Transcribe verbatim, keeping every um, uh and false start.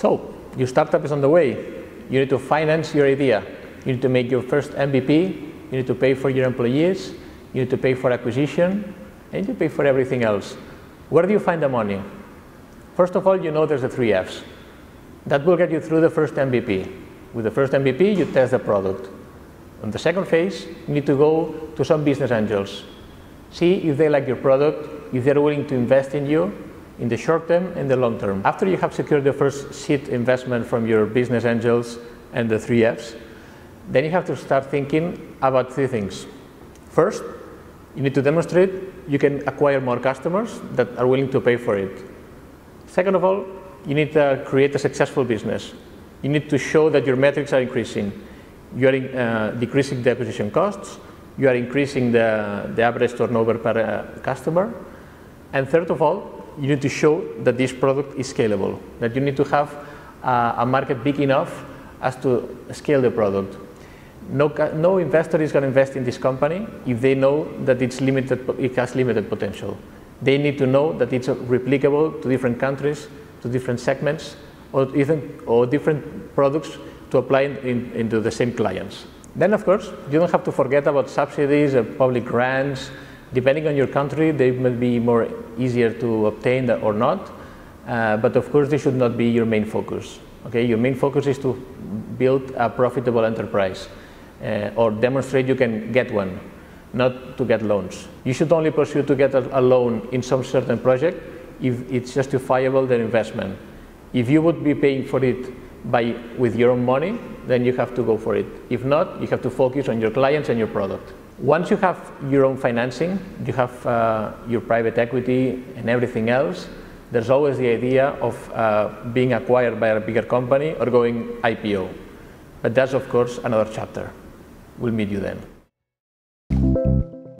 So your startup is on the way. You need to finance your idea. You need to make your first M V P. You need to pay for your employees. You need to pay for acquisition. And you pay for everything else. Where do you find the money? First of all, you know there's the three F's. That will get you through the first M V P. With the first M V P, you test the product. On the second phase, you need to go to some business angels. See if they like your product, if they're willing to invest in you in the short term and the long term. After you have secured the first seed investment from your business angels and the three F's, then you have to start thinking about three things. First, you need to demonstrate you can acquire more customers that are willing to pay for it. Second of all, you need to create a successful business. You need to show that your metrics are increasing. You are uh, decreasing the acquisition costs, you are increasing the, the average turnover per uh, customer, and third of all, you need to show that this product is scalable, that you need to have uh, a market big enough as to scale the product. No, no investor is going to invest in this company if they know that it's limited, it has limited potential. They need to know that it's replicable to different countries, to different segments, or even or different products to apply in, into the same clients. Then, of course, you don't have to forget about subsidies and public grants. Depending on your country, they may be more easier to obtain or not. Uh, but of course, they should not be your main focus. Okay, your main focus is to build a profitable enterprise uh, or demonstrate you can get one, not to get loans. You should only pursue to get a, a loan in some certain project if it's justifiable the investment. If you would be paying for it by with your own money, then you have to go for it. If not, you have to focus on your clients and your product. Once you have your own financing, you have uh, your private equity and everything else, there's always the idea of uh, being acquired by a bigger company or going I P O. But that's, of course, another chapter. We'll meet you then.